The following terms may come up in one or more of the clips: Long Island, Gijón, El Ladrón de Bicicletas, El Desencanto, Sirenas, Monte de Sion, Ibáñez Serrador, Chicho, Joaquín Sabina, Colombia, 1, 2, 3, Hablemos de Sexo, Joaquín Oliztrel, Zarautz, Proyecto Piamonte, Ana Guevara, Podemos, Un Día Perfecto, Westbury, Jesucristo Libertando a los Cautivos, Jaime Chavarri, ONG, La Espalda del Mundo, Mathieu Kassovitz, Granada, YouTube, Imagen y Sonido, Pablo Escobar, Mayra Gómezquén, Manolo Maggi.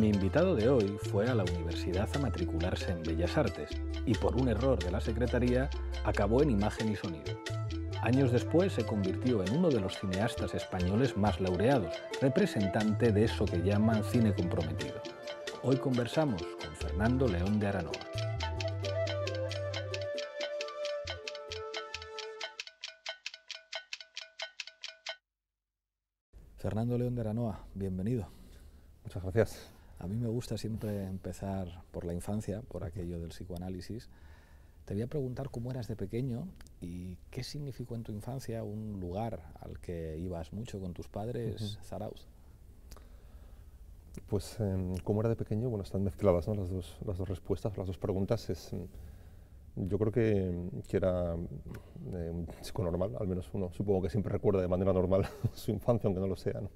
Mi invitado de hoy fue a la universidad a matricularse en Bellas Artes y por un error de la secretaría acabó en Imagen y Sonido. Años después se convirtió en uno de los cineastas españoles más laureados, representante de eso que llaman cine comprometido. Hoy conversamos con Fernando León de Aranoa. Fernando León de Aranoa, bienvenido. Muchas gracias. A mí me gusta siempre empezar por la infancia, por aquello del psicoanálisis. Te voy a preguntar cómo eras de pequeño y qué significó en tu infancia un lugar al que ibas mucho con tus padres, Zarautz. Pues, ¿cómo era de pequeño? Bueno, están mezcladas, ¿no? las dos respuestas, las dos preguntas. Yo creo que era un chico normal, al menos uno supongo que siempre recuerda de manera normal su infancia, aunque no lo sea, ¿no?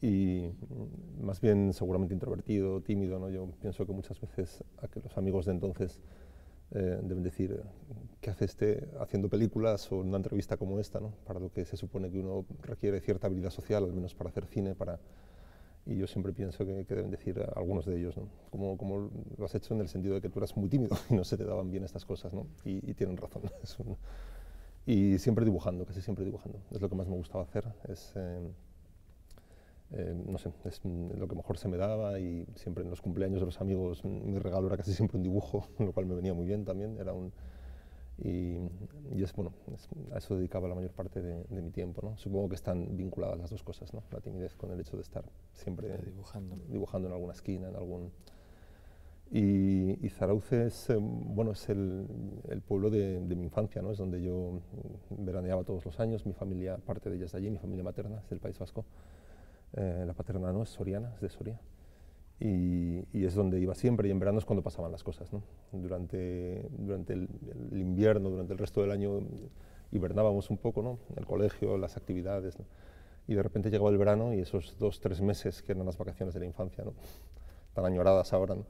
Y más bien seguramente introvertido, tímido, ¿no? Yo pienso que muchas veces a que los amigos de entonces deben decir, ¿qué hace este haciendo películas o en una entrevista como esta, ¿no? Para lo que se supone que uno requiere cierta habilidad social, al menos para hacer cine, para... Y yo siempre pienso que deben decir a algunos de ellos, ¿no? Como lo has hecho en el sentido de que tú eras muy tímido y no se te daban bien estas cosas, ¿no? Y tienen razón. Y siempre dibujando, casi siempre dibujando. Es lo que más me gustaba hacer, es... no sé, es lo que mejor se me daba y siempre en los cumpleaños de los amigos mi regalo era casi siempre un dibujo, lo cual me venía muy bien también, era un... Y es, bueno, a eso dedicaba la mayor parte de mi tiempo, ¿no? Supongo que están vinculadas las dos cosas, ¿no? La timidez con el hecho de estar siempre dibujando en alguna esquina, en algún... Y Zarautz es, bueno, es el pueblo de mi infancia, ¿no? Es donde yo veraneaba todos los años, mi familia, parte de ella es de allí, mi familia materna es del País Vasco. La paterna no es soriana, es de Soria, y es donde iba siempre, y en verano es cuando pasaban las cosas, ¿no? Durante el invierno, durante el resto del año, hibernábamos un poco, ¿no? El colegio, las actividades, ¿no? Y de repente llegaba el verano y esos 2 o 3 meses que eran las vacaciones de la infancia, ¿no? Tan añoradas ahora, ¿no?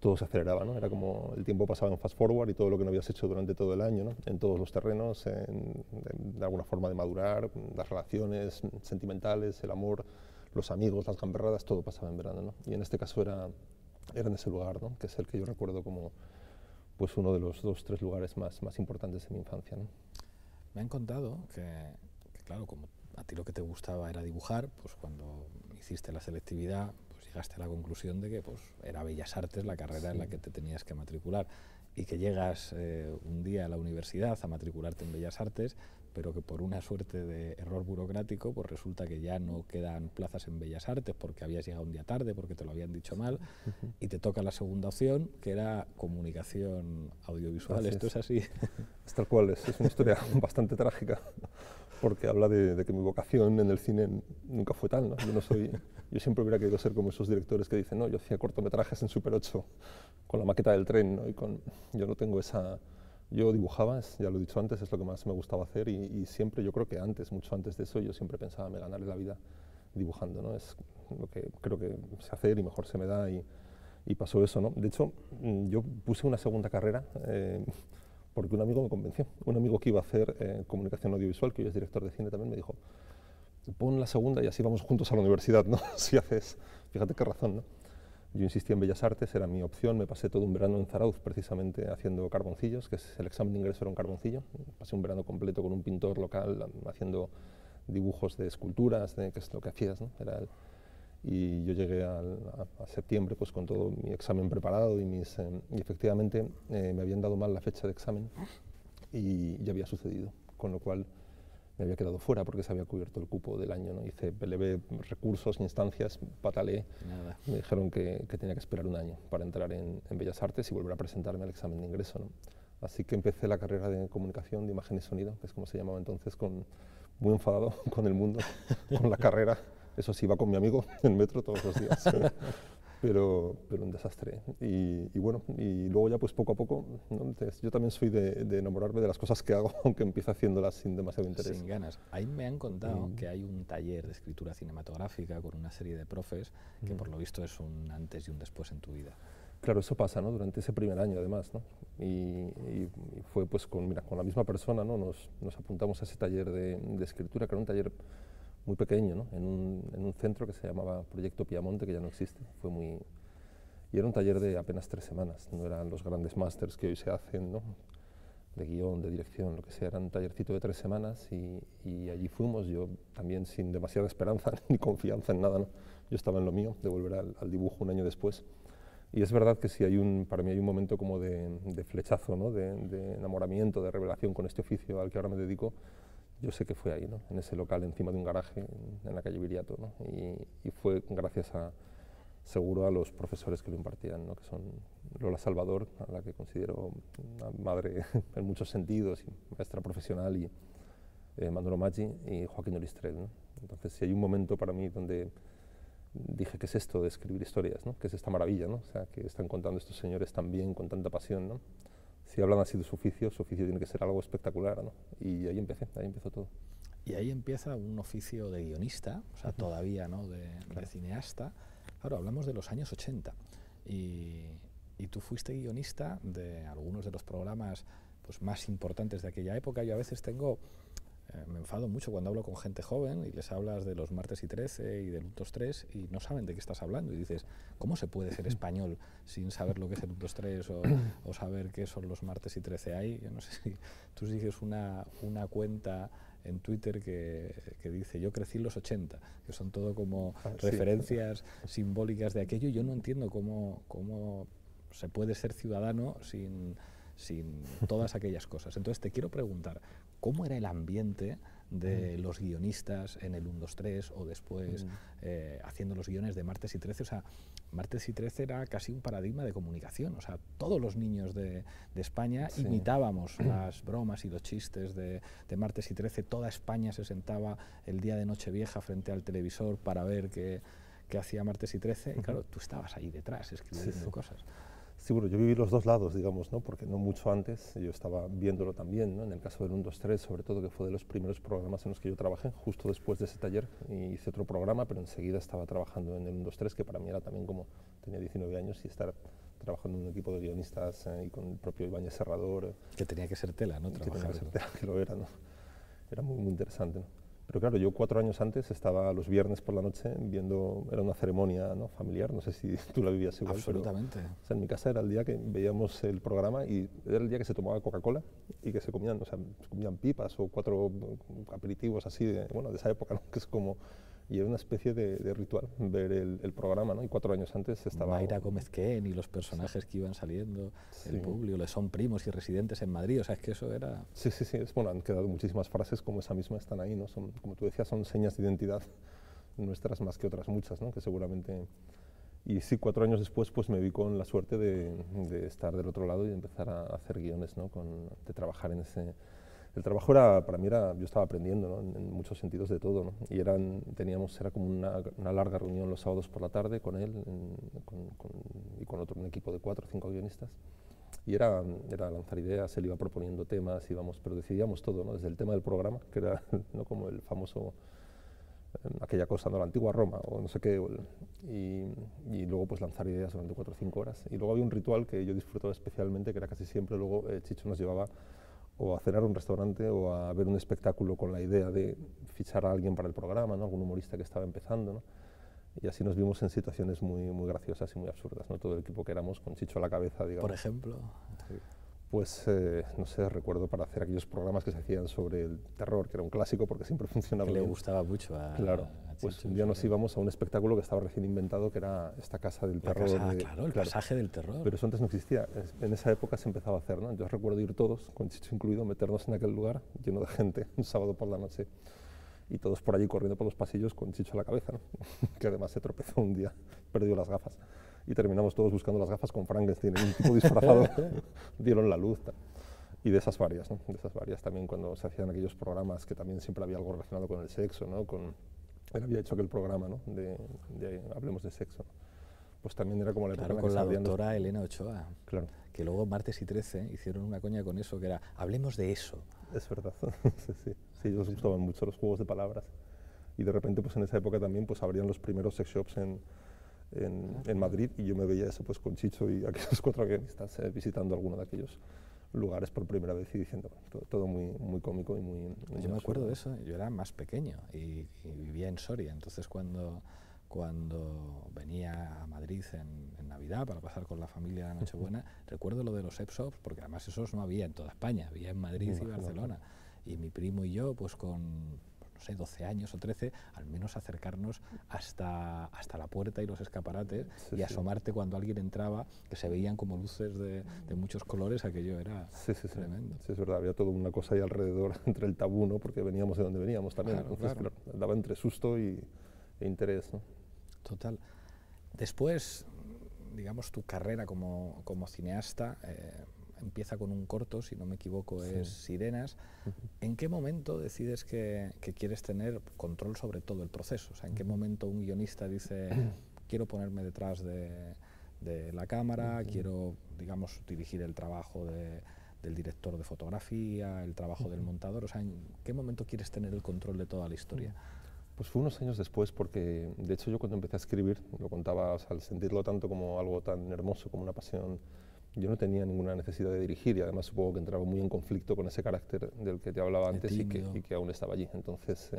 Todo se aceleraba, ¿no? Era como el tiempo pasaba en fast forward y todo lo que no habías hecho durante todo el año, ¿no? En todos los terrenos, de alguna forma de madurar, las relaciones sentimentales, el amor, los amigos, las gamberradas, todo pasaba en verano, ¿no? Y en este caso era en ese lugar, ¿no? Que es el que yo recuerdo como pues uno de los 2 o 3 lugares más importantes de mi infancia, ¿no? Me han contado que claro, como a ti lo que te gustaba era dibujar, pues cuando hiciste la selectividad, pues llegaste a la conclusión de que pues, era Bellas Artes la carrera en la que te tenías que matricular y que llegas un día a la universidad a matricularte en Bellas Artes, pero que por una suerte de error burocrático, pues resulta que ya no quedan plazas en Bellas Artes porque habías llegado un día tarde, porque te lo habían dicho mal, y te toca la segunda opción, que era comunicación audiovisual. Gracias. ¿Esto es así? Es tal cual, es una historia bastante trágica, porque habla de que mi vocación en el cine nunca fue tal, ¿no? Yo siempre hubiera querido ser como esos directores que dicen, no, yo hacía cortometrajes en Super 8, con la maqueta del tren, ¿no? Yo no tengo esa... Yo dibujaba, ya lo he dicho antes, es lo que más me gustaba hacer y siempre, yo creo que antes, mucho antes de eso, yo siempre pensaba me ganaré la vida dibujando, ¿no? Es lo que creo que sé hacer y mejor se me da y pasó eso, ¿no? De hecho, yo puse una segunda carrera porque un amigo me convenció. Un amigo que iba a hacer comunicación audiovisual, que hoy es director de cine también, me dijo, pon la segunda y así vamos juntos a la universidad, ¿no? Si haces, fíjate qué razón, ¿no? Yo insistí en Bellas Artes, era mi opción, me pasé todo un verano en Zarautz precisamente haciendo carboncillos, que es el examen de ingreso era un carboncillo, pasé un verano completo con un pintor local haciendo dibujos de esculturas, que es lo que hacías, ¿no? Y yo llegué a septiembre pues, con todo mi examen preparado y efectivamente me habían dado mal la fecha de examen y ya había sucedido, con lo cual me había quedado fuera porque se había cubierto el cupo del año, ¿no? Hice PLB, recursos, instancias, pataleé. Nada. Me dijeron que tenía que esperar un año para entrar en Bellas Artes y volver a presentarme al examen de ingreso, ¿no? Así que empecé la carrera de comunicación, de imagen y sonido, que es como se llamaba entonces, muy enfadado con el mundo, con la carrera. Eso sí, iba con mi amigo en metro todos los días, pero un desastre. Y bueno, y luego ya pues poco a poco, ¿no? Entonces, yo también soy de enamorarme de las cosas que hago, aunque empiezo haciéndolas sin demasiado interés. Sin ganas. Ahí me han contado que hay un taller de escritura cinematográfica con una serie de profes que por lo visto es un antes y un después en tu vida. Claro, eso pasa, ¿no? Durante ese primer año además, ¿no? Y fue pues con la misma persona, ¿no? Nos apuntamos a ese taller de escritura, que era un taller muy pequeño, ¿no? en un centro que se llamaba Proyecto Piamonte, que ya no existe, y era un taller de apenas 3 semanas, no eran los grandes másters que hoy se hacen, ¿no? De guión, de dirección, lo que sea, era un tallercito de 3 semanas y allí fuimos, yo también sin demasiada esperanza ni confianza en nada, ¿no? Yo estaba en lo mío, de volver al dibujo un año después. Y es verdad que sí, para mí hay un momento como de flechazo, ¿no? de enamoramiento, de revelación con este oficio al que ahora me dedico. Yo sé que fue ahí, ¿no? En ese local, encima de un garaje, en la calle Viriato, ¿no? Y fue gracias seguro a los profesores que lo impartían, ¿no? Que son Lola Salvador, a la que considero una madre en muchos sentidos, y maestra profesional, y Manolo Maggi y Joaquín Oliztrel, ¿no? Entonces, sí hay un momento para mí donde dije, ¿qué es esto de escribir historias, ¿no? ¿Qué es esta maravilla, ¿no? O sea, que están contando estos señores tan bien, con tanta pasión, ¿no? Si hablan así de su oficio tiene que ser algo espectacular, ¿no? Y ahí empezó todo. Y ahí empieza un oficio de guionista, o sea, todavía, ¿no? De cineasta. Claro, hablamos de los años 80 y tú fuiste guionista de algunos de los programas pues, más importantes de aquella época. Yo a veces me enfado mucho cuando hablo con gente joven y les hablas de los Martes y 13 y del 1, 2, 3 y no saben de qué estás hablando. Y dices, ¿cómo se puede ser español sin saber lo que es el 1, 2, 3 o saber qué son los Martes y 13? Ahí, yo no sé si tú sigues una cuenta en Twitter que dice yo crecí en los 80, que son todo como referencias simbólicas de aquello. Yo no entiendo cómo se puede ser ciudadano sin todas aquellas cosas. Entonces te quiero preguntar, ¿cómo era el ambiente de los guionistas en el 1, 2, 3 o después haciendo los guiones de Martes y 13? O sea, Martes y 13 era casi un paradigma de comunicación. O sea, todos los niños de España imitábamos las bromas y los chistes de Martes y 13. Toda España se sentaba el día de Nochevieja frente al televisor para ver qué hacía Martes y 13. Y claro, tú estabas ahí detrás escribiendo cosas. Sí, bueno, yo viví los dos lados, digamos, ¿no? Porque no mucho antes yo estaba viéndolo también, ¿no? En el caso del 1, 2, 3, sobre todo, que fue de los primeros programas en los que yo trabajé, justo después de ese taller hice otro programa, pero enseguida estaba trabajando en el 1, 2, 3, que para mí era también como, tenía 19 años y estar trabajando en un equipo de guionistas y con el propio Ibáñez Serrador. Que tenía que ser tela, ¿no? Que tenía que ser tela, que lo era, ¿no? Era muy, muy interesante, ¿no? Pero claro, yo 4 años antes estaba los viernes por la noche viendo, era una ceremonia, ¿no? familiar, no sé si tú la vivías igual. Absolutamente. Pero, o sea, en mi casa era el día que veíamos el programa y era el día que se tomaba Coca-Cola y que se comían pipas o 4 aperitivos así, de esa época, ¿no? Que es como, y era una especie de ritual ver el programa, ¿no? Y 4 años antes estaba... Mayra Gómezquén y los personajes que iban saliendo, el público, les son primos y residentes en Madrid, o sea, es que eso era... Sí, bueno, han quedado muchísimas frases como esa misma, están ahí, ¿no? Son, como tú decías, son señas de identidad nuestras más que otras muchas, ¿no? Que seguramente... Y sí, 4 años después, pues me vi con la suerte de estar del otro lado y de empezar a hacer guiones, ¿no? De trabajar en ese... El trabajo para mí, yo estaba aprendiendo, ¿no? en muchos sentidos de todo, ¿no? Y era como una larga reunión los sábados por la tarde con él y con otro, un equipo de 4 o 5 guionistas. Y era lanzar ideas, él iba proponiendo temas, pero decidíamos todo, ¿no? Desde el tema del programa, que era, ¿no? como el famoso, aquella cosa, ¿no? la antigua Roma o no sé qué, y luego pues lanzar ideas durante 4 o 5 horas. Y luego había un ritual que yo disfrutaba especialmente, que era casi siempre, luego Chicho nos llevaba o a cenar a un restaurante o a ver un espectáculo con la idea de fichar a alguien para el programa, ¿no? algún humorista que estaba empezando, ¿no? Y así nos vimos en situaciones muy, muy graciosas y muy absurdas, ¿no? Todo el equipo que éramos con Chicho a la cabeza, digamos. Por ejemplo. Pues, no sé, recuerdo para hacer aquellos programas que se hacían sobre el terror, que era un clásico porque siempre funcionaba bien. Le gustaba mucho a Chicho. Pues un día nos íbamos a un espectáculo que estaba recién inventado, que era esta Casa del Terror. El pasaje del terror. Pero eso antes no existía, en esa época se empezaba a hacer, ¿no? Entonces recuerdo ir todos, con Chicho incluido, meternos en aquel lugar lleno de gente, un sábado por la noche, y todos por allí corriendo por los pasillos con Chicho a la cabeza, ¿no? que además se tropezó un día, perdió las gafas. Y terminamos todos buscando las gafas con Frankenstein, un tipo disfrazado, dieron la luz, tal. Y de esas varias, ¿no? De esas varias también cuando se hacían aquellos programas que también siempre había algo relacionado con el sexo, ¿no? Él había hecho aquel programa, ¿no? de Hablemos de Sexo, ¿no? Pues también era como la época con la doctora Elena Ochoa, claro. Que luego Martes y 13 hicieron una coña con eso, que era Hablemos de eso. Es verdad, sí, ellos gustaban mucho los juegos de palabras y de repente pues en esa época también pues abrían los primeros sex shops en Madrid y yo me veía eso pues con Chicho y aquellos 4 guionistas visitando alguno de aquellos lugares por primera vez y diciendo, todo muy cómico y muy... Yo me acuerdo de eso, yo era más pequeño y vivía en Soria, entonces cuando venía a Madrid en Navidad para pasar con la familia la Nochebuena, recuerdo lo de los Epsops, porque además esos no había en toda España, había en Madrid y Barcelona, y mi primo y yo, pues con... no sé, 12 años o 13, al menos acercarnos hasta la puerta y los escaparates, sí, y asomarte cuando alguien entraba, que se veían como luces de muchos colores, aquello era tremendo. Sí, es verdad, había toda una cosa ahí alrededor, entre el tabú, ¿no? Porque veníamos de donde veníamos también, claro, entonces claro, daba entre susto e interés, ¿no? Total. Después, digamos, tu carrera como cineasta... empieza con un corto, si no me equivoco, es Sirenas. ¿En qué momento decides que quieres tener control sobre todo el proceso? O sea, ¿en qué momento un guionista dice, quiero ponerme detrás de la cámara, quiero, digamos, dirigir el trabajo del director de fotografía, el trabajo del montador? O sea, ¿en qué momento quieres tener el control de toda la historia? Pues fue unos años después, porque de hecho yo cuando empecé a escribir, lo contaba, o sea, al sentirlo tanto como algo tan hermoso, como una pasión, yo no tenía ninguna necesidad de dirigir y además supongo que entraba muy en conflicto con ese carácter del que te hablaba antes y que aún estaba allí. Entonces,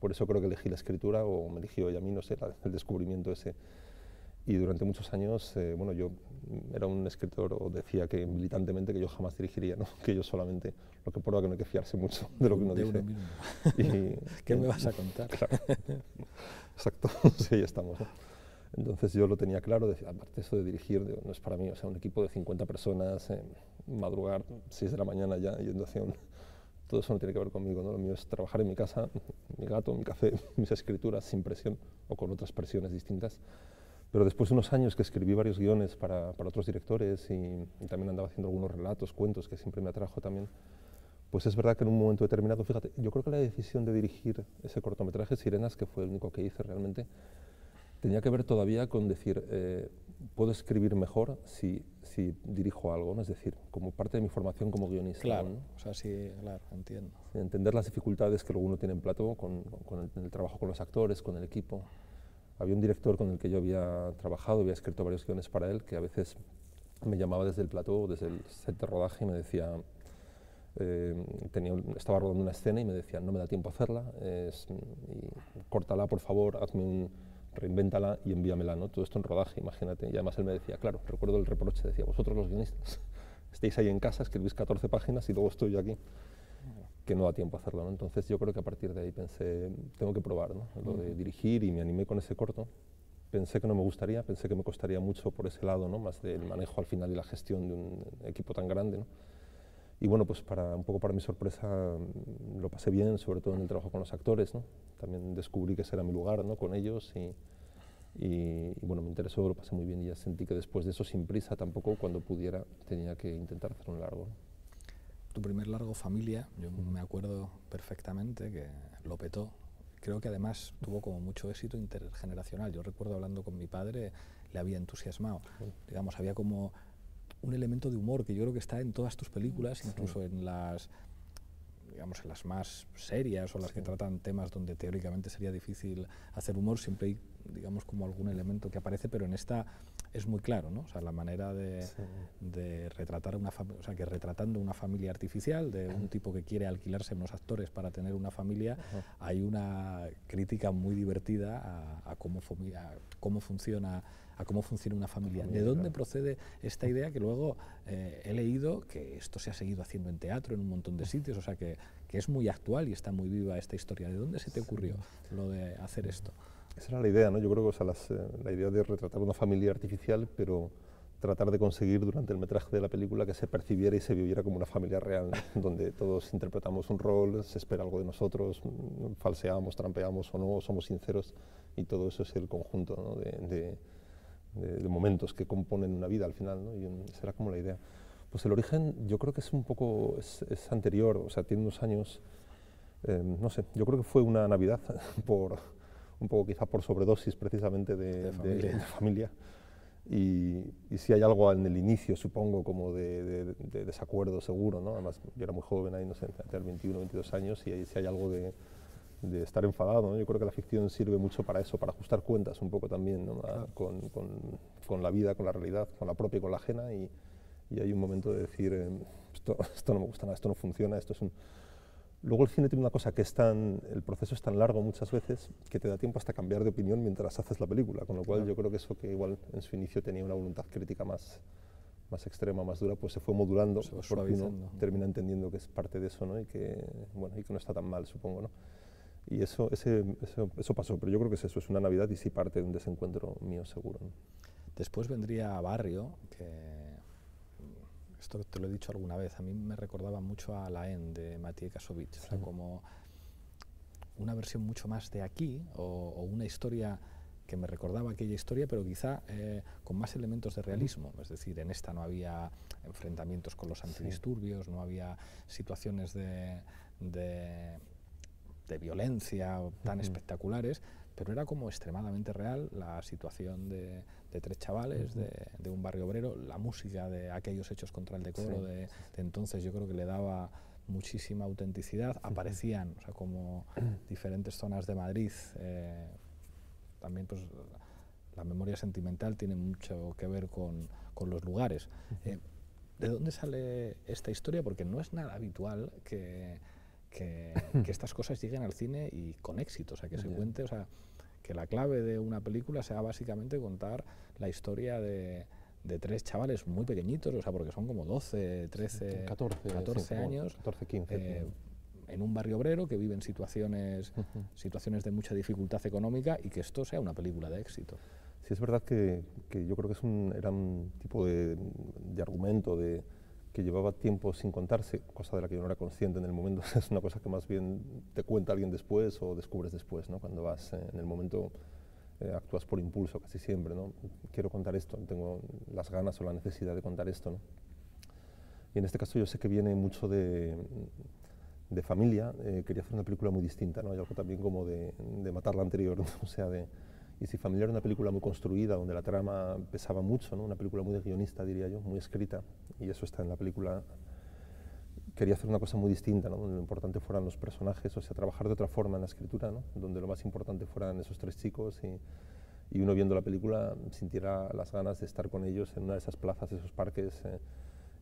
por eso creo que elegí la escritura o me eligió ella a mí, no sé, el descubrimiento ese. Y durante muchos años, bueno, yo era un escritor o decía que militantemente que yo jamás dirigiría, ¿no? Que yo solamente, lo que prueba que no hay que fiarse mucho de lo que uno dice. Y, ¿qué me vas a contar? Claro. Exacto, sí, ahí estamos, ¿no? Entonces yo lo tenía claro, aparte eso de dirigir, digo, no es para mí, o sea, un equipo de 50 personas, madrugar 6 de la mañana ya, yendo hacia todo eso no tiene que ver conmigo, ¿no? Lo mío es trabajar en mi casa, mi gato, mi café, mis escrituras sin presión o con otras presiones distintas. Pero después de unos años que escribí varios guiones para otros directores y también andaba haciendo algunos relatos, cuentos, que siempre me atrajo también, pues es verdad que en un momento determinado, fíjate, yo creo que la decisión de dirigir ese cortometraje, Sirenas, que fue el único que hice realmente, tenía que ver todavía con decir, puedo escribir mejor si dirijo algo, ¿no? Es decir, como parte de mi formación como guionista. Claro, ¿no? O sea, sí, claro, entiendo. Entender las dificultades que luego uno tiene en plató con el trabajo con los actores, con el equipo. Había un director con el que yo había trabajado, había escrito varios guiones para él, que a veces me llamaba desde el plató, desde el set de rodaje y me decía... estaba rodando una escena y me decía, no me da tiempo a hacerla, y córtala, por favor, hazme reinvéntala y envíamela, ¿no? Todo esto en rodaje, imagínate. Y además él me decía, claro, recuerdo el reproche, decía, vosotros los guionistas estáis ahí en casa, escribís 14 páginas y luego estoy yo aquí, que no da tiempo a hacerlo, ¿no? Entonces yo creo que a partir de ahí pensé, tengo que probar, ¿no? Lo de dirigir, y me animé con ese corto. Pensé que no me gustaría, pensé que me costaría mucho por ese lado, ¿no? Más del manejo al final y la gestión de un equipo tan grande, ¿no? Y bueno, pues un poco para mi sorpresa lo pasé bien, sobre todo en el trabajo con los actores, ¿no? También descubrí que ese era mi lugar, ¿no? Con ellos y bueno, me interesó, lo pasé muy bien y ya sentí que después de eso, sin prisa tampoco, cuando pudiera tenía que intentar hacer un largo, ¿no? Tu primer largo, Familia, yo me acuerdo perfectamente que lo petó. Creo que además tuvo como mucho éxito intergeneracional. Yo recuerdo hablando con mi padre, le había entusiasmado. Digamos, había como un elemento de humor que yo creo que está en todas tus películas, incluso en las, digamos, en las más serias o las que tratan temas donde teóricamente sería difícil hacer humor, siempre hay, digamos, como algún elemento que aparece, pero en esta es muy claro, ¿no? O sea, la manera de retratar una familia, o sea, que retratando una familia artificial, de un tipo que quiere alquilarse unos actores para tener una familia, hay una crítica muy divertida a cómo funciona una familia. ¿De dónde procede esta idea que luego he leído que esto se ha seguido haciendo en teatro, en un montón de sitios, o sea que es muy actual y está muy viva esta historia? ¿De dónde se te ocurrió lo de hacer esto? Esa era la idea, ¿no? Yo creo que, o sea, la idea de retratar una familia artificial, pero tratar de conseguir durante el metraje de la película que se percibiera y se viviera como una familia real, ¿no? Donde todos interpretamos un rol, se espera algo de nosotros, falseamos, trampeamos o no, somos sinceros, y todo eso es el conjunto, ¿no? de momentos que componen una vida al final, ¿no? Y será como la idea. Pues el origen yo creo que es un poco, es anterior, o sea, tiene unos años, no sé, yo creo que fue una Navidad, un poco quizá por sobredosis precisamente de familia. Y si hay algo en el inicio, supongo, como de desacuerdo seguro, ¿no? Además, yo era muy joven ahí, no sé, tenía 21, 22 años, y ahí si hay algo de estar enfadado, ¿no? Yo creo que la ficción sirve mucho para eso, para ajustar cuentas un poco también, ¿no? Claro. Con la vida, con la realidad, con la propia y con la ajena, y y hay un momento de decir, esto no me gusta nada, esto no funciona, esto es un... Luego el cine tiene una cosa que es tan... El proceso es tan largo muchas veces que te da tiempo hasta cambiar de opinión mientras haces la película, con lo cual yo creo que eso que igual en su inicio tenía una voluntad crítica más extrema, más dura, pues se fue modulando, se porque uno termina entendiendo que es parte de eso, ¿no? Y que, bueno, y que no está tan mal, supongo, ¿no? Y eso pasó, pero yo creo que eso es una Navidad y sí parte de un desencuentro mío seguro, ¿no? Después vendría Barrio, que... Esto te lo he dicho alguna vez, a mí me recordaba mucho a La Haine de Mathieu Kassovitz, sí. O sea, como una versión mucho más de aquí, o una historia que me recordaba aquella historia, pero quizá con más elementos de realismo. Es decir, en esta no había enfrentamientos con los antidisturbios, sí. No había situaciones de violencia tan espectaculares, pero era como extremadamente real la situación de tres chavales, de un barrio obrero, la música de aquellos hechos contra el decoro de entonces, yo creo que le daba muchísima autenticidad. Aparecían, o sea, como diferentes zonas de Madrid, también pues la memoria sentimental tiene mucho que ver con los lugares. ¿De dónde sale esta historia? Porque no es nada habitual que estas cosas lleguen al cine y con éxito, o sea, que se cuente, o sea, que la clave de una película sea básicamente contar la historia de tres chavales muy pequeñitos, o sea, porque son como 12, 13, 14 años, 14, 15, en un barrio obrero que viven situaciones de mucha dificultad económica, y que esto sea una película de éxito. Sí, es verdad que yo creo que era un tipo de argumento que llevaba tiempo sin contarse, cosa de la que yo no era consciente en el momento. Es una cosa que más bien te cuenta alguien después o descubres después, ¿no? Cuando vas en el momento, actúas por impulso casi siempre, ¿no? Quiero contar esto, tengo las ganas o la necesidad de contar esto, ¿no? Y en este caso yo sé que viene mucho de familia. Quería hacer una película muy distinta, ¿no? Hay algo también como de matar la anterior, ¿no? O sea, y si Familia era una película muy construida, donde la trama pesaba mucho, ¿no? Una película muy de guionista, diría yo, muy escrita, y eso está en la película. Quería hacer una cosa muy distinta, ¿no? Donde lo importante fueran los personajes, o sea, trabajar de otra forma en la escritura, ¿no? Donde lo más importante fueran esos tres chicos, y uno viendo la película sintiera las ganas de estar con ellos en una de esas plazas, esos parques,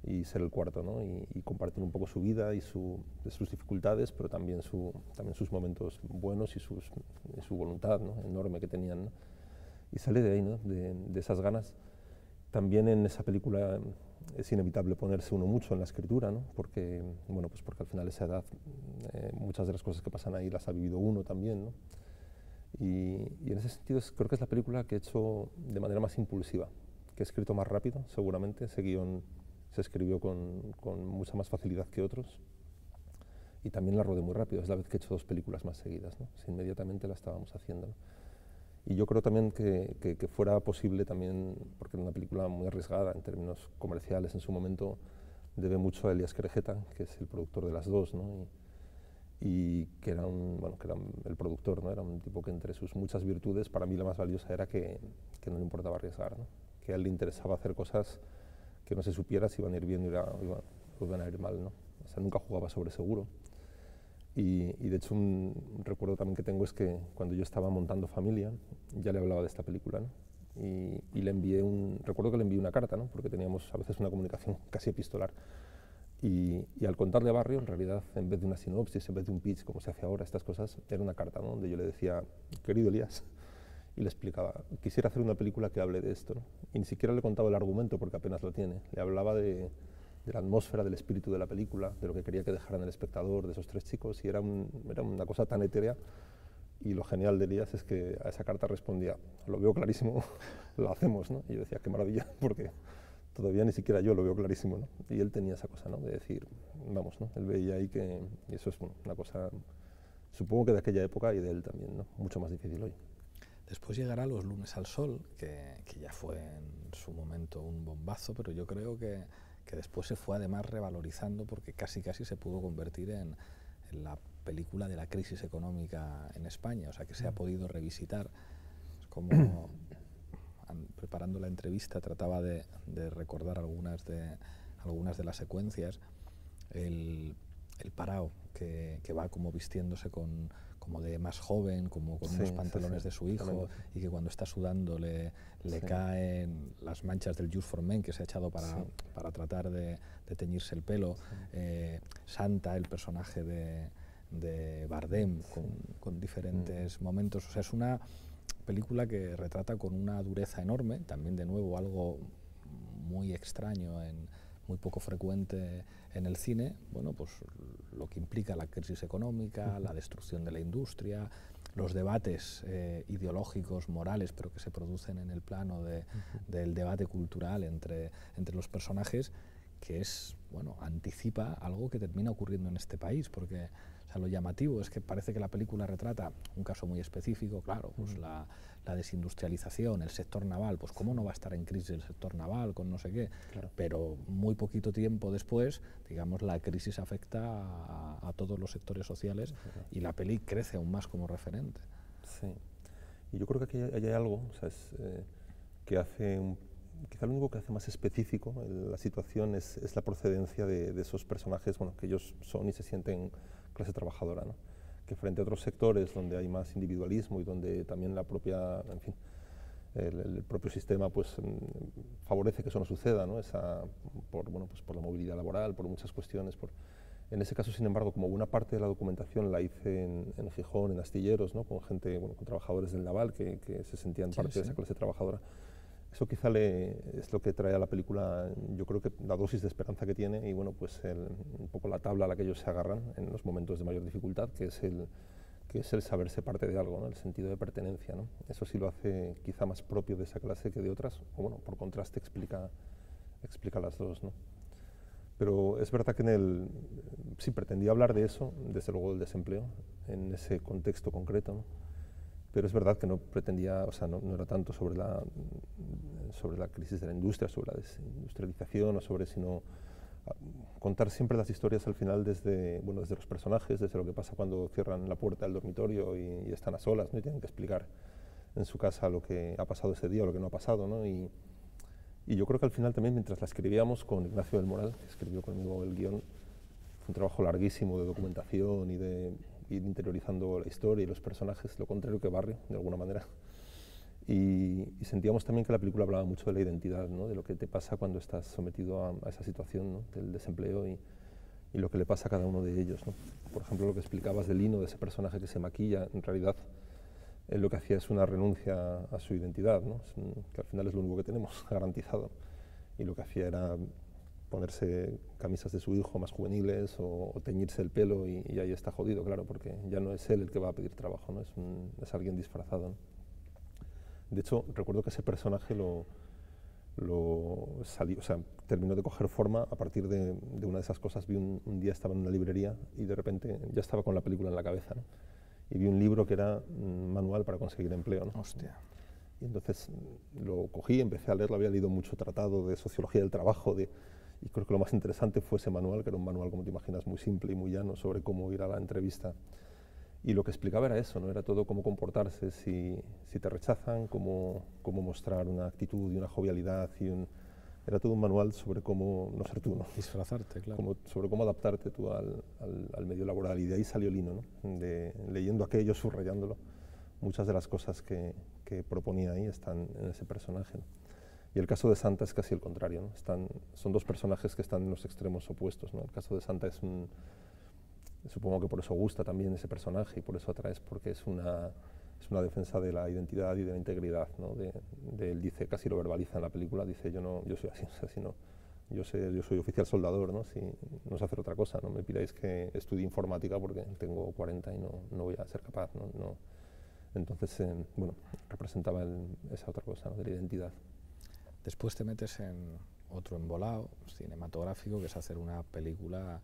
y ser el cuarto, ¿no? Y compartir un poco su vida y sus dificultades, pero también sus momentos buenos y su voluntad, ¿no? Enorme que tenían, ¿no? Y sale de ahí, ¿no? De esas ganas. También en esa película es inevitable ponerse uno mucho en la escritura, ¿no? Porque, bueno, pues porque al final esa edad, muchas de las cosas que pasan ahí las ha vivido uno también, ¿no? Y en ese sentido creo que es la película que he hecho de manera más impulsiva, que he escrito más rápido, seguramente. Ese guión se escribió con mucha más facilidad que otros, y también la rodé muy rápido. Es la vez que he hecho dos películas más seguidas, ¿no? Si inmediatamente la estábamos haciendo, ¿no? Y yo creo también que fuera posible también, porque era una película muy arriesgada en términos comerciales en su momento, debe mucho a Elias Cerejeta, que es el productor de las dos, ¿no? Y que era el productor, ¿no? Era un tipo que entre sus muchas virtudes, para mí la más valiosa era que no le importaba arriesgar, ¿no? Que a él le interesaba hacer cosas que no se supiera si iban a ir bien o iban a ir mal, ¿no? O sea, nunca jugaba sobre seguro. Y de hecho, un recuerdo también que tengo es que cuando yo estaba montando Familia, ya le hablaba de esta película, ¿no? Y le envié recuerdo que le envié una carta, ¿no? Porque teníamos a veces una comunicación casi epistolar. Y al contarle a Barrio, en realidad, en vez de una sinopsis, en vez de un pitch, como se hace ahora, estas cosas, era una carta, ¿no? Donde yo le decía, querido Elías, y le explicaba, quisiera hacer una película que hable de esto, ¿no? Y ni siquiera le contaba el argumento, porque apenas lo tiene. Le hablaba de la atmósfera, del espíritu de la película, de lo que quería que dejaran el espectador, de esos tres chicos, y era una cosa tan etérea. Y lo genial de Elías es que a esa carta respondía, lo veo clarísimo, lo hacemos, ¿no? Y yo decía, qué maravilla, porque todavía ni siquiera yo lo veo clarísimo, ¿no? Y él tenía esa cosa, ¿no? De decir, vamos, ¿no? Él veía ahí que... Y eso es, bueno, una cosa, supongo que de aquella época y de él también, ¿no? Mucho más difícil hoy. Después llegará Los Lunes al Sol, que ya fue en su momento un bombazo, pero yo creo que después se fue además revalorizando, porque casi se pudo convertir en la película de la crisis económica en España, o sea, que se ha podido revisitar. Es como, preparando la entrevista, trataba de recordar algunas de las secuencias. El parao, que va como vistiéndose con como de más joven, como con unos pantalones de su hijo, y que cuando está sudando le caen las manchas del Just for Men que se ha echado para tratar de teñirse el pelo. Santa, el personaje de Bardem, con diferentes momentos. O sea, es una película que retrata con una dureza enorme, también de nuevo algo muy extraño, muy poco frecuente en el cine, bueno, pues lo que implica la crisis económica, la destrucción de la industria, los debates ideológicos, morales, pero que se producen en el plano del debate cultural entre los personajes, que es, bueno, anticipa algo que termina ocurriendo en este país, porque lo llamativo es que parece que la película retrata un caso muy específico, claro, pues la desindustrialización, el sector naval, pues cómo no va a estar en crisis el sector naval con no sé qué, pero muy poquito tiempo después, digamos, la crisis afecta a todos los sectores sociales y la peli crece aún más como referente. Sí, y yo creo que aquí hay algo, o sea, que hace, quizá lo único que hace más específico la situación es la procedencia de esos personajes, bueno, que ellos son y se sienten clase trabajadora, ¿no? Que frente a otros sectores donde hay más individualismo y donde también la propia, en fin, el propio sistema pues favorece que eso no suceda, ¿no? Bueno, pues por la movilidad laboral, por muchas cuestiones. En ese caso, sin embargo, como buena parte de la documentación la hice en Gijón, en Astilleros, ¿no? Con gente, bueno, con trabajadores del naval que se sentían parte de esa clase trabajadora. Eso quizá es lo que trae a la película, yo creo que la dosis de esperanza que tiene y bueno, pues un poco la tabla a la que ellos se agarran en los momentos de mayor dificultad, que es el saberse parte de algo, ¿no? El sentido de pertenencia, ¿no? Eso sí lo hace quizá más propio de esa clase que de otras, o bueno, por contraste explica las dos, ¿no? Pero es verdad que sí pretendía hablar de eso, desde luego del desempleo, en ese contexto concreto, ¿no? Pero es verdad que no pretendía, o sea, no era tanto sobre la crisis de la industria, sobre la desindustrialización, sino contar siempre las historias al final desde los personajes, desde lo que pasa cuando cierran la puerta del dormitorio y están a solas, ¿no? Y tienen que explicar en su casa lo que ha pasado ese día o lo que no ha pasado, ¿no? Y yo creo que al final también, mientras la escribíamos con Ignacio del Moral, que escribió conmigo el guión, fue un trabajo larguísimo de documentación y de ir interiorizando la historia y los personajes, lo contrario que Barrio, de alguna manera. Y sentíamos también que la película hablaba mucho de la identidad, ¿no? De lo que te pasa cuando estás sometido a esa situación, ¿no? Del desempleo y lo que le pasa a cada uno de ellos, ¿no? Por ejemplo, lo que explicabas de Lino, de ese personaje que se maquilla, en realidad él lo que hacía es una renuncia a su identidad, ¿no? Que al final es lo único que tenemos garantizado. Y lo que hacía era ponerse camisas de su hijo más juveniles o teñirse el pelo y ahí está jodido, claro, porque ya no es él el que va a pedir trabajo, ¿no? Es alguien disfrazado, ¿no? De hecho, recuerdo que ese personaje o sea, terminó de coger forma a partir de una de esas cosas. Vi un día, estaba en una librería y de repente ya estaba con la película en la cabeza, ¿no? Y vi un libro que era un manual para conseguir empleo, ¿no? Hostia. Y entonces lo cogí, empecé a leerlo, había leído mucho tratado de sociología del trabajo, y creo que lo más interesante fue ese manual, que era un manual, como te imaginas, muy simple y muy llano, sobre cómo ir a la entrevista. Y lo que explicaba era eso, ¿no? Era todo cómo comportarse si te rechazan, cómo mostrar una actitud y una jovialidad. Era todo un manual sobre cómo no ser tú, ¿no? Disfrazarte, claro. Sobre cómo adaptarte tú al medio laboral. Y de ahí salió Lino, ¿no? Leyendo aquello, subrayándolo. Muchas de las cosas que proponía ahí están en ese personaje, ¿no? Y el caso de Santa es casi el contrario, ¿no? Son dos personajes que están en los extremos opuestos, ¿no? El caso de Santa es supongo que por eso gusta también ese personaje y por eso atrae, porque es una defensa de la identidad y de la integridad, ¿no? Él dice, casi lo verbaliza en la película, dice, yo soy así, o sea, yo soy oficial soldador, ¿no? Si no sé hacer otra cosa, no me pidáis que estudie informática porque tengo 40 y no voy a ser capaz, ¿no? Entonces, bueno, representaba esa otra cosa, ¿no? De la identidad. Después te metes en otro embolado cinematográfico, que es hacer una película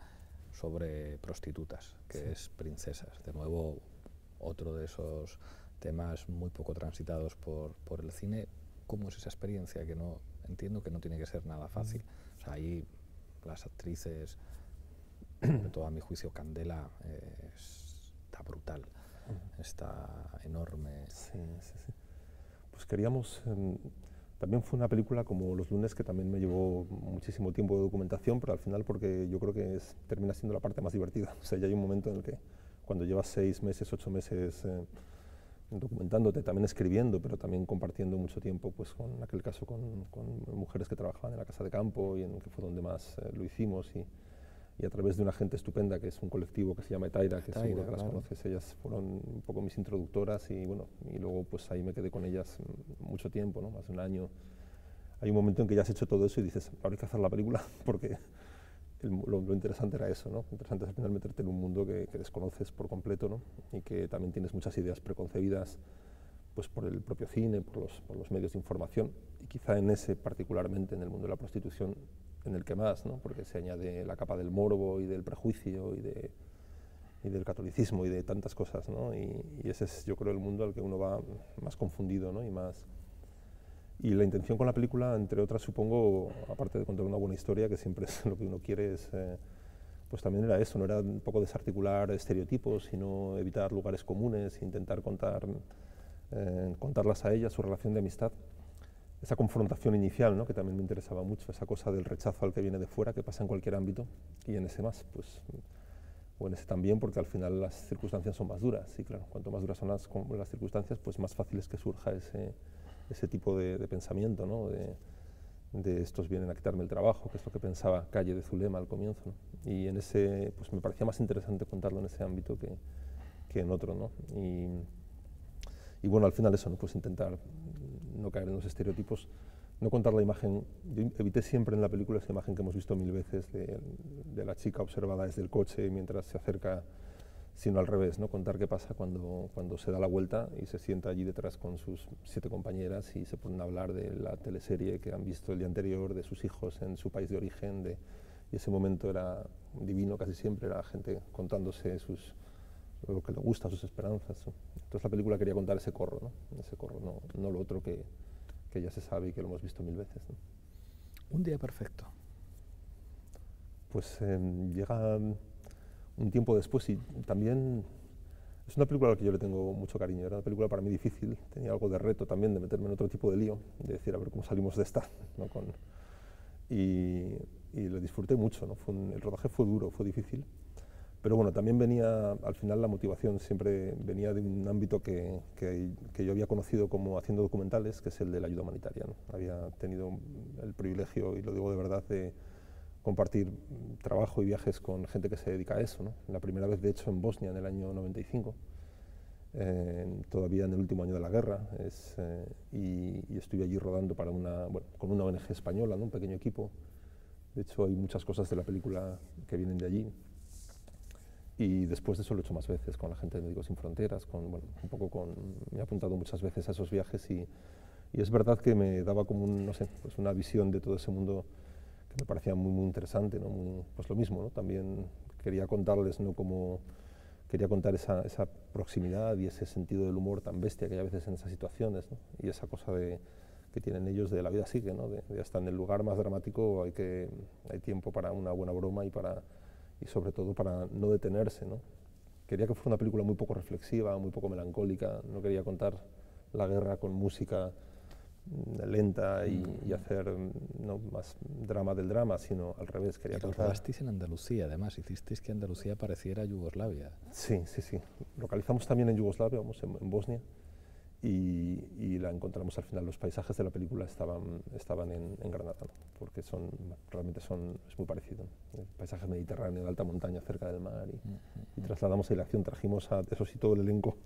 sobre prostitutas, que es Princesas. De nuevo, otro de esos temas muy poco transitados por el cine. ¿Cómo es esa experiencia? Que no entiendo que no tiene que ser nada fácil. O sea, ahí las actrices, sobre todo a mi juicio, Candela, está brutal, está enorme. Sí. Pues queríamos... También fue una película como Los Lunes, que también me llevó muchísimo tiempo de documentación, pero al final porque yo creo que termina siendo la parte más divertida. O sea, ya hay un momento en el que cuando llevas 6 meses, 8 meses documentándote, también escribiendo, pero también compartiendo mucho tiempo, pues con, en aquel caso con mujeres que trabajaban en la Casa de Campo, y en que fue donde más lo hicimos, y a través de una gente estupenda, que es un colectivo que se llama Etaira, que seguro que las conoces. Ellas fueron un poco mis introductoras, y bueno, y luego pues ahí me quedé con ellas mucho tiempo, ¿no? Más de un año. Hay un momento en que ya has hecho todo eso y dices, ahora hay que hacer la película, porque lo interesante era eso, ¿no? Lo interesante es al final meterte en un mundo que desconoces por completo, ¿no? Y que también tienes muchas ideas preconcebidas, pues por el propio cine, por los medios de información, y quizá en ese, particularmente en el mundo de la prostitución, en el que más, ¿no? Porque se añade la capa del morbo y del prejuicio y del catolicismo y de tantas cosas, ¿no? Y ese es, yo creo, el mundo al que uno va más confundido, ¿no? Y la intención con la película, entre otras, supongo, aparte de contar una buena historia, que siempre es lo que uno quiere, es, pues también era eso, no era un poco desarticular estereotipos, sino evitar lugares comunes, intentar contarlas a ellas, su relación de amistad. Esa confrontación inicial, ¿no? Que también me interesaba mucho, esa cosa del rechazo al que viene de fuera, que pasa en cualquier ámbito, y en ese más, pues, o en ese también, porque al final las circunstancias son más duras, y claro, cuanto más duras son las circunstancias, pues más fácil es que surja ese tipo de pensamiento, ¿no? De estos vienen a quitarme el trabajo, que es lo que pensaba Calle de Zulema al comienzo, ¿no? Y en ese, pues me parecía más interesante contarlo en ese ámbito que en otro, ¿no? Y bueno, al final eso, ¿no? Pues intentar no caer en los estereotipos, no contar la imagen. Yo evité siempre en la película esa imagen que hemos visto mil veces de la chica observada desde el coche mientras se acerca, sino al revés, ¿no? Contar qué pasa cuando se da la vuelta y se sienta allí detrás con sus 7 compañeras y se ponen a hablar de la teleserie que han visto el día anterior, de sus hijos en su país de origen, y ese momento era divino casi siempre, era la gente contándose lo que le gusta, sus esperanzas. Entonces la película quería contar ese corro, ¿no? Ese corro, no lo otro que ya se sabe y que lo hemos visto mil veces, ¿no? Un día perfecto. Pues llega un tiempo después, y también es una película a la que yo le tengo mucho cariño. Era una película para mí difícil, tenía algo de reto también, de meterme en otro tipo de lío, de decir, a ver cómo salimos de esta, ¿no? Y lo disfruté mucho, ¿no? El rodaje fue duro, fue difícil. Pero bueno, también venía, al final la motivación siempre venía de un ámbito que yo había conocido como haciendo documentales, que es el de la ayuda humanitaria, ¿no? Había tenido el privilegio, y lo digo de verdad, de compartir trabajo y viajes con gente que se dedica a eso, ¿no? La primera vez, de hecho, en Bosnia, en el año 95, todavía en el último año de la guerra, y estuve allí rodando para con una ONG española, ¿no? Un pequeño equipo. De hecho, hay muchas cosas de la película que vienen de allí. Y después de eso lo he hecho más veces, con la gente de Médicos Sin Fronteras, me he apuntado muchas veces a esos viajes, y es verdad que me daba como una visión de todo ese mundo que me parecía muy, muy interesante, ¿no? Pues lo mismo, ¿no? También quería contarles, ¿no? Quería contar esa proximidad y ese sentido del humor tan bestia que hay a veces en esas situaciones, ¿no? Y esa cosa que tienen ellos de la vida sigue, ¿no? De hasta en el lugar más dramático hay tiempo para una buena broma y sobre todo para no detenerse, ¿no? Quería que fuera una película muy poco reflexiva, muy poco melancólica. No quería contar la guerra con música lenta y hacer no más drama del drama, sino al revés. Quería contar. Lo rodasteis en Andalucía, además. Hicisteis que Andalucía pareciera Yugoslavia. Sí, sí, sí. Localizamos también en Yugoslavia, vamos, en Bosnia, y la encontramos al final. Los paisajes de la película estaban en Granada, ¿no? Porque es muy parecido, ¿no? El paisaje mediterráneo, de alta montaña, cerca del mar, y trasladamos ahí la acción, trajimos eso sí, todo el elenco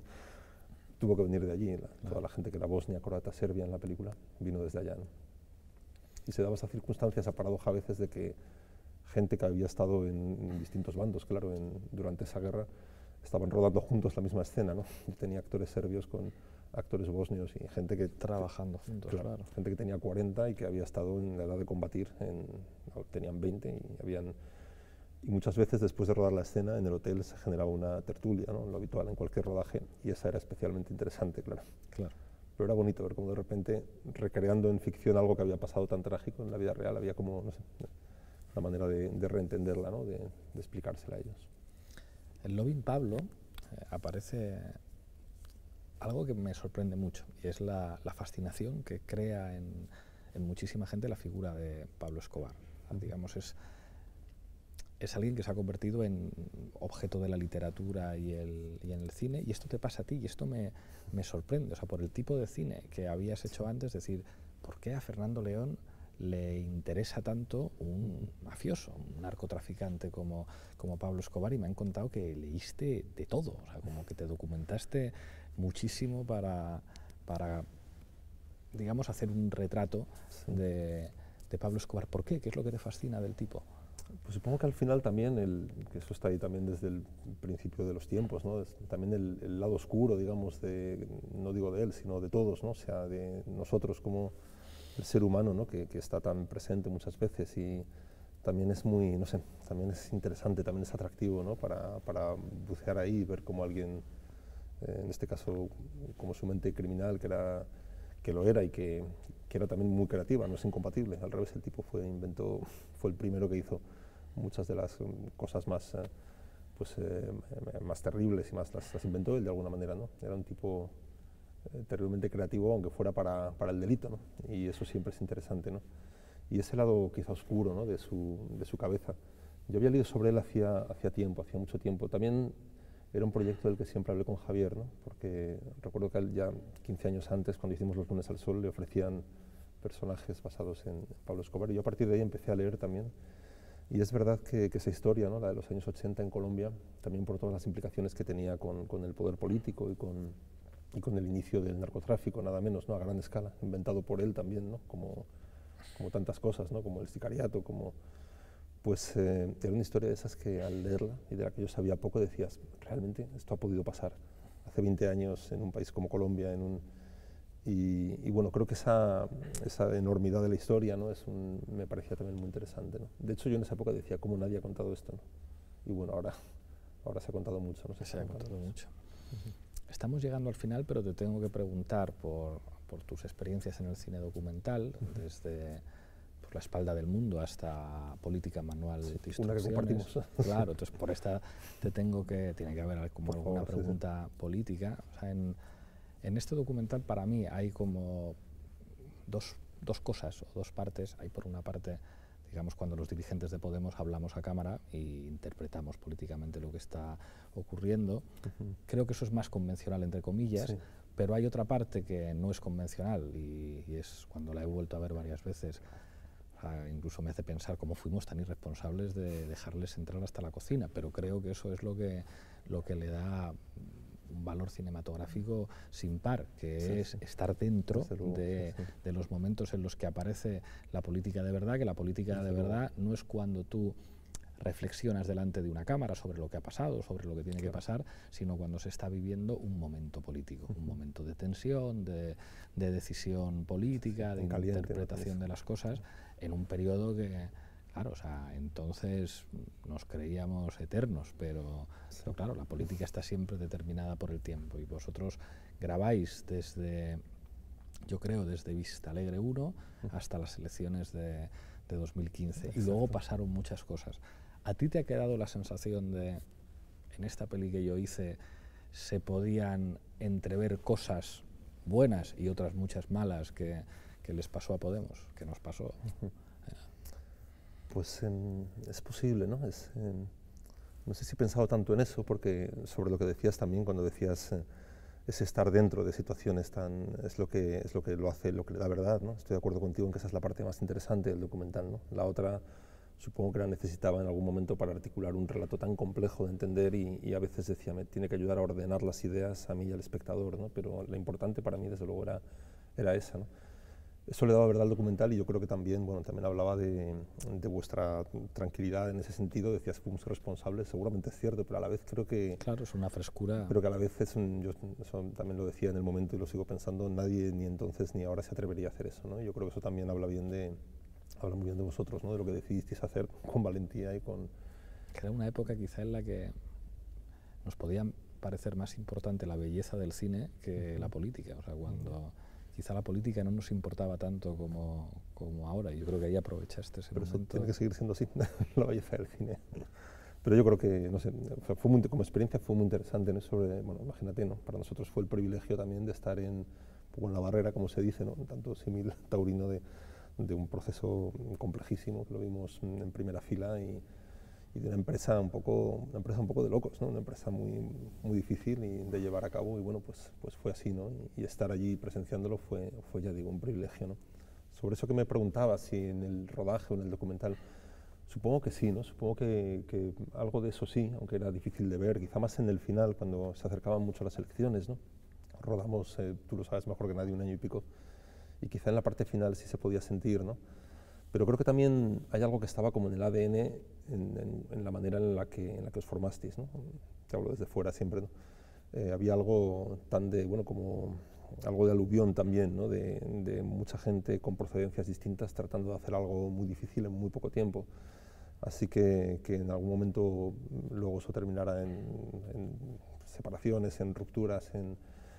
tuvo que venir de allí, toda la gente que era bosnia, croata, serbia en la película, vino desde allá, ¿no? Y se daba esa circunstancia, esa paradoja a veces de que gente que había estado en distintos bandos, claro, durante esa guerra, estaban rodando juntos la misma escena, ¿no? Y tenía actores serbios con actores bosnios y gente que... Trabajando juntos, claro. Gente que tenía 40 y que había estado en la edad de combatir, tenían 20 y muchas veces después de rodar la escena en el hotel se generaba una tertulia, ¿no? Lo habitual en cualquier rodaje, y esa era especialmente interesante, claro. Pero era bonito ver cómo de repente, recreando en ficción algo que había pasado tan trágico en la vida real, había como, no sé, una manera de reentenderla, ¿no? De explicársela a ellos. En Lovin Pablo aparece algo que me sorprende mucho, y es la fascinación que crea en muchísima gente la figura de Pablo Escobar. Digamos, es es alguien que se ha convertido en objeto de la literatura y en el cine, y esto te pasa a ti, y esto me sorprende, o sea, por el tipo de cine que habías hecho antes, decir, ¿por qué a Fernando León le interesa tanto un mafioso, un narcotraficante como Pablo Escobar? Y me han contado que leíste de todo, o sea, como que te documentaste muchísimo para digamos, hacer un retrato de Pablo Escobar. ¿Por qué? ¿Qué es lo que te fascina del tipo? Pues supongo que al final también, que eso está ahí también desde el principio de los tiempos, ¿no? También el lado oscuro, digamos, no digo de él, sino de todos, ¿no? O sea, de nosotros como el ser humano, ¿no? Que está tan presente muchas veces, y también es muy, no sé, también es interesante, también es atractivo, ¿no? Para bucear ahí y ver cómo alguien, en este caso, como su mente criminal, que lo era y que era también muy creativa, no es incompatible, al revés, el tipo fue el primero que hizo muchas de las cosas más, más terribles y más las inventó él de alguna manera, ¿no? Era un tipo terriblemente creativo, aunque fuera para el delito, ¿no? Y eso siempre es interesante, ¿no? Y ese lado quizá oscuro, ¿no? de su cabeza. Yo había leído sobre él hacía mucho tiempo. También era un proyecto del que siempre hablé con Javier, ¿no? Porque recuerdo que él ya 15 años antes, cuando hicimos Los Lunes al Sol, le ofrecían personajes basados en Pablo Escobar, y yo a partir de ahí empecé a leer también. Y es verdad que esa historia, ¿no? La de los años 80 en Colombia, también por todas las implicaciones que tenía con el poder político y con el inicio del narcotráfico, nada menos, ¿no? A gran escala, inventado por él también, ¿no? Como tantas cosas, ¿no? Como el sicariato, era una historia de esas que al leerla y de la que yo sabía poco decías, realmente esto ha podido pasar hace 20 años en un país como Colombia, y bueno, creo que esa enormidad de la historia, ¿no? Me parecía también muy interesante, ¿no? De hecho, yo en esa época decía, ¿cómo nadie ha contado esto, no? Y bueno, ahora se ha contado mucho, ¿no? Se ha contado mucho. Uh-huh. Estamos llegando al final, pero te tengo que preguntar por tus experiencias en el cine documental, desde Por la espalda del mundo hasta Política Manual. Sí, una que compartimos. Claro, entonces por esta tiene que haber como alguna pregunta política. O sea, en este documental para mí hay como dos cosas o dos partes. Hay por una parte, digamos, cuando los dirigentes de Podemos hablamos a cámara e interpretamos políticamente lo que está ocurriendo. Uh-huh. Creo que eso es más convencional, entre comillas, sí. Pero hay otra parte que no es convencional y es cuando la he vuelto a ver varias veces. Incluso me hace pensar cómo fuimos tan irresponsables de dejarles entrar hasta la cocina, pero creo que eso es lo que le da un valor cinematográfico sin par, que sí, es estar dentro de los momentos en los que aparece la política de verdad, que la política de verdad no es cuando tú reflexionas delante de una cámara sobre lo que ha pasado, sobre lo que tiene que pasar, sino cuando se está viviendo un momento político, un momento de tensión, de decisión política, de interpretación de las cosas, en un periodo que, claro, o sea, entonces nos creíamos eternos, pero claro, la política está siempre determinada por el tiempo, y vosotros grabáis desde, yo creo, desde Vista Alegre 1 hasta las elecciones de 2015, y luego pasaron muchas cosas. ¿A ti te ha quedado la sensación de, en esta peli que yo hice, se podían entrever cosas buenas y otras muchas malas que les pasó a Podemos, que nos pasó? Pues es posible, ¿no? No sé si he pensado tanto en eso, porque sobre lo que decías también, cuando decías ese estar dentro de situaciones es lo que lo hace, lo que le da verdad, ¿no? Estoy de acuerdo contigo en que esa es la parte más interesante del documental, ¿no? La otra supongo que la necesitaba en algún momento para articular un relato tan complejo de entender, y a veces decía, me tiene que ayudar a ordenar las ideas a mí y al espectador, ¿no? Pero lo importante para mí, desde luego, era esa, ¿no? Eso le daba verdad al documental, y yo creo que también, bueno, también hablaba de vuestra tranquilidad en ese sentido. Decías, fuimos responsables, seguramente es cierto, pero a la vez creo que... Claro, es una frescura. Pero que a la vez yo eso también lo decía en el momento y lo sigo pensando, nadie ni entonces ni ahora se atrevería a hacer eso, ¿no? Yo creo que eso también habla muy bien de vosotros, ¿no? De lo que decidisteis hacer con valentía y con... Que era una época quizá en la que nos podía parecer más importante la belleza del cine que la política, o sea, cuando... Quizá la política no nos importaba tanto como ahora, y yo creo que ahí aprovechaste ese momento. Pero eso tiene que seguir siendo así, la belleza del cine. Pero yo creo que, no sé, como experiencia fue muy interesante, ¿no? Bueno, imagínate, ¿no? Para nosotros fue el privilegio también de estar en la barrera, como se dice, ¿no? Tanto símil taurino de un proceso complejísimo, que lo vimos en primera fila, y y de una empresa un poco de locos, ¿no? Una empresa muy difícil de llevar a cabo, y bueno, pues fue así, ¿no? Y estar allí presenciándolo fue, ya digo, un privilegio, ¿no? Sobre eso que me preguntaba, si en el rodaje o en el documental, supongo que sí, ¿no? Supongo que algo de eso sí, aunque era difícil de ver, quizá más en el final, cuando se acercaban mucho las elecciones, ¿no? Rodamos, tú lo sabes mejor que nadie, 1 año y pico, y quizá en la parte final sí se podía sentir, ¿no? Pero creo que también hay algo que estaba como en el ADN, en la manera en la que os formasteis, ¿no? Te hablo desde fuera siempre, ¿no? Había algo tan de, bueno, como algo de aluvión también, ¿no? De mucha gente con procedencias distintas tratando de hacer algo muy difícil en muy poco tiempo. Así que en algún momento luego eso terminara en separaciones, en rupturas,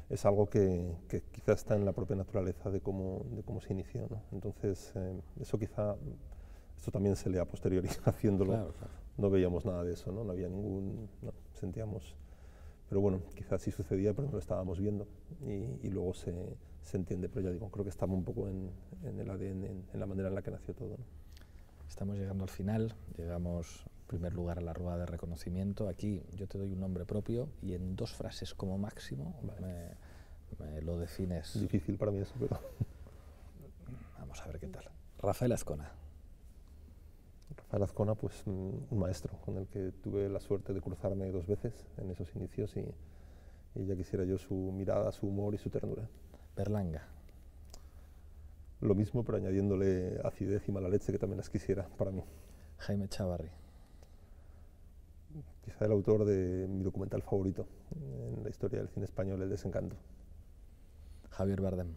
es algo que quizás está en la propia naturaleza de cómo se inició, ¿no? Entonces, eso quizá, esto también se le a posteriori haciéndolo, claro. No veíamos nada de eso, ¿no? No había ningún, no, sentíamos, pero bueno, quizás sí sucedía, pero no lo estábamos viendo, y luego se entiende, pero ya digo, creo que estamos un poco en el ADN, en la manera en la que nació todo, ¿no? Estamos llegando al final, llegamos en primer lugar a la rueda de reconocimiento. Aquí yo te doy un nombre propio y en 2 frases como máximo, vale, me lo defines. Difícil para mí eso, pero... Vamos a ver qué tal. Rafael Azcona. Rafael Azcona, pues un maestro con el que tuve la suerte de cruzarme 2 veces en esos inicios, y ya quisiera yo su mirada, su humor y su ternura. Berlanga. Lo mismo, pero añadiéndole acidez y mala leche, que también las quisiera para mí. Jaime Chavarri. Quizá el autor de mi documental favorito en la historia del cine español, El Desencanto. Javier Bardem.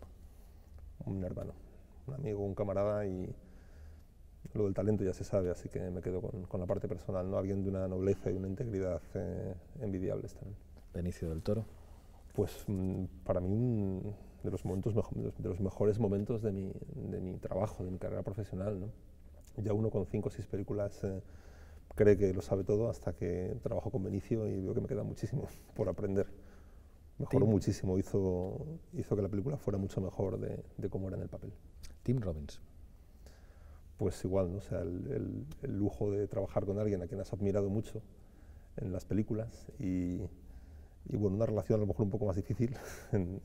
Un hermano, un amigo, un camarada, y lo del talento ya se sabe, así que me quedo con la parte personal, ¿no? Alguien de una nobleza y una integridad envidiables también. Benicio del Toro. Pues para mí de los mejores momentos de mi trabajo, de mi carrera profesional, ¿no? Ya uno con 5 o 6 películas cree que lo sabe todo, hasta que trabajo con Benicio y veo que me queda muchísimo por aprender. Mejoró muchísimo, hizo que la película fuera mucho mejor de cómo era en el papel. Tim Robbins. Pues igual, ¿no? O sea, el lujo de trabajar con alguien a quien has admirado mucho en las películas, y bueno, una relación a lo mejor un poco más difícil en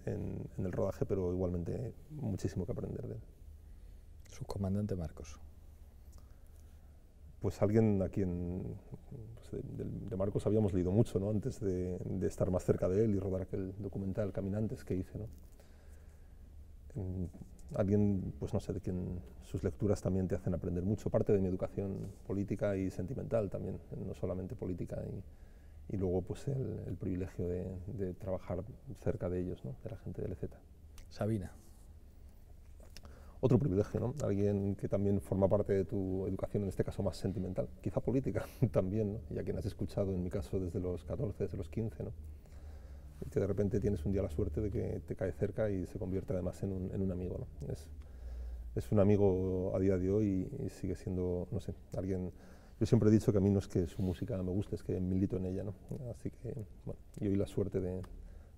el rodaje, pero igualmente muchísimo que aprender de él. Subcomandante Marcos. Pues alguien a quien, pues de Marcos habíamos leído mucho, ¿no? Antes de estar más cerca de él y rodar aquel documental Caminantes que hice, ¿no? Alguien, pues no sé, de quien sus lecturas también te hacen aprender mucho, parte de mi educación política y sentimental también, no solamente política, y luego pues el privilegio de trabajar cerca de ellos, ¿no? De la gente del EZ. Sabina. Otro privilegio, ¿no? Alguien que también forma parte de tu educación, en este caso más sentimental, quizá política también, ¿no? Y a quien has escuchado, en mi caso, desde los 14, desde los 15, ¿no? Y que de repente tienes un día la suerte de que te cae cerca y se convierte además en un amigo, ¿no? Es un amigo a día de hoy, y sigue siendo, no sé, alguien... Yo siempre he dicho que a mí no es que su música me guste, es que milito en ella, ¿no? Así que, bueno, y hoy la suerte de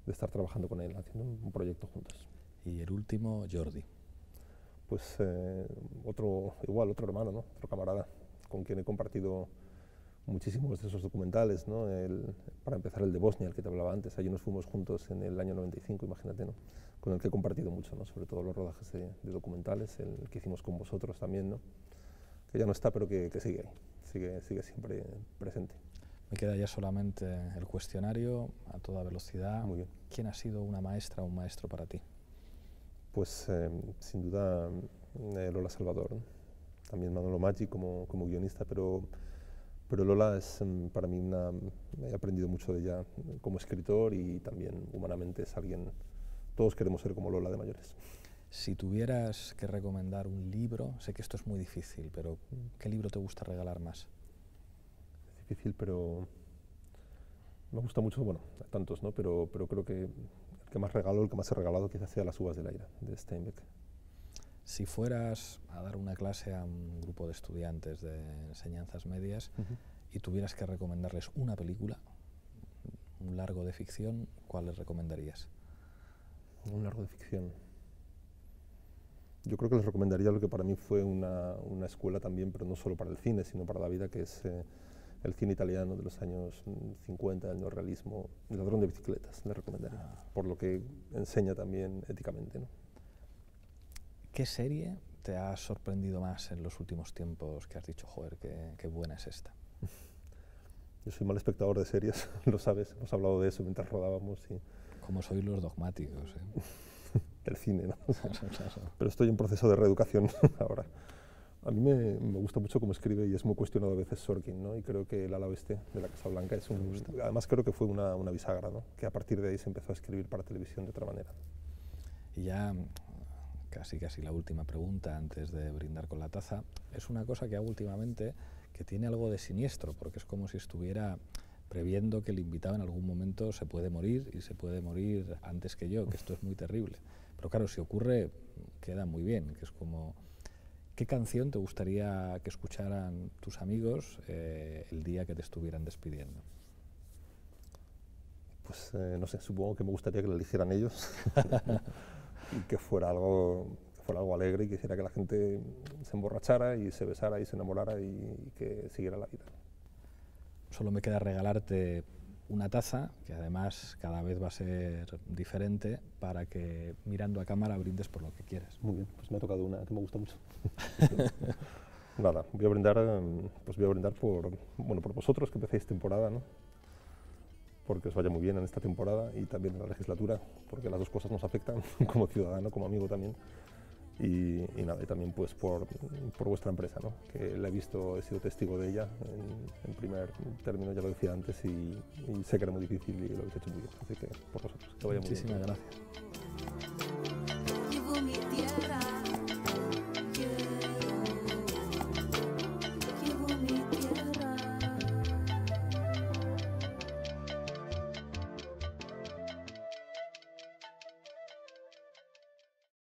estar trabajando con él, haciendo un proyecto juntos. Y el último, Jordi. Pues otro hermano, ¿no? Otro camarada con quien he compartido muchísimos de esos documentales, ¿no? Para empezar, el de Bosnia, el que te hablaba antes, allí nos fuimos juntos en el año 95, imagínate, ¿no? Con el que he compartido mucho, ¿no? Sobre todo los rodajes de documentales, el que hicimos con vosotros también, ¿no? Que ya no está, pero que sigue ahí, sigue siempre presente. Me queda ya solamente el cuestionario a toda velocidad. Muy bien. ¿Quién ha sido una maestra o un maestro para ti? Pues sin duda Lola Salvador, ¿no? También Manolo Maggi como guionista, pero Lola es para mí he aprendido mucho de ella como escritor, y también humanamente es alguien, todos queremos ser como Lola de mayores. Si tuvieras que recomendar un libro, sé que esto es muy difícil, pero ¿qué libro te gusta regalar más? Es difícil, pero me gusta mucho, bueno, tantos, ¿no? Pero creo que el que más he regalado quizás sea Las uvas del aire, de Steinbeck. Si fueras a dar una clase a un grupo de estudiantes de enseñanzas medias, uh-huh, y tuvieras que recomendarles una película, un largo de ficción, ¿cuál les recomendarías? Un largo de ficción. Yo creo que les recomendaría lo que para mí fue una escuela también, pero no solo para el cine, sino para la vida, que es el cine italiano de los años 50, el neorrealismo, El ladrón de bicicletas, le recomendaría, por lo que enseña también éticamente, ¿no? ¿Qué serie te ha sorprendido más en los últimos tiempos que has dicho, joder, qué buena es esta? Yo soy mal espectador de series, lo sabes, hemos hablado de eso mientras rodábamos. Y como sois los dogmáticos, ¿eh? Del cine, ¿no? Pero estoy en proceso de reeducación ahora. A mí me gusta mucho cómo escribe y es muy cuestionado a veces Sorkin, ¿no? Y creo que el ala oeste de la Casa Blanca es un... Además creo que fue una bisagra, ¿no? Que a partir de ahí se empezó a escribir para televisión de otra manera. Y ya casi la última pregunta antes de brindar con la taza. Es una cosa que hago últimamente que tiene algo de siniestro, porque es como si estuviera previendo que el invitado en algún momento se puede morir, y se puede morir antes que yo, que esto es muy terrible. Pero claro, si ocurre, queda muy bien, que es como, ¿qué canción te gustaría que escucharan tus amigos el día que te estuvieran despidiendo? Pues no sé, supongo que me gustaría que la eligieran ellos, y que fuera algo alegre, y quisiera que la gente se emborrachara y se besara y se enamorara y que siguiera la vida. Solo me queda regalarte una taza, que además cada vez va a ser diferente, para que mirando a cámara brindes por lo que quieras. Muy bien, pues me ha tocado una que me gusta mucho. Nada, voy a brindar por vosotros, que empecéis temporada, ¿no? Porque os vaya muy bien en esta temporada y también en la legislatura, porque las dos cosas nos afectan como ciudadano, como amigo también. Y nada, y también pues por vuestra empresa, ¿no? Que la he visto, he sido testigo de ella en primer término, ya lo decía antes, y sé que era muy difícil y lo habéis hecho muy bien. Así que por vosotros, que vaya muy bien. Muchísimas gracias.